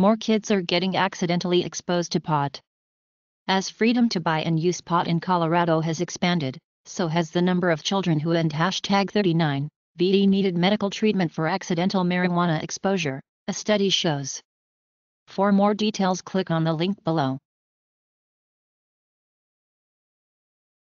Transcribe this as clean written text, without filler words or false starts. more kids are getting accidentally exposed to pot. As freedom to buy and use pot in Colorado has expanded, so has the number of children who and #39BE needed medical treatment for accidental marijuana exposure, a study shows. For more details, click on the link below.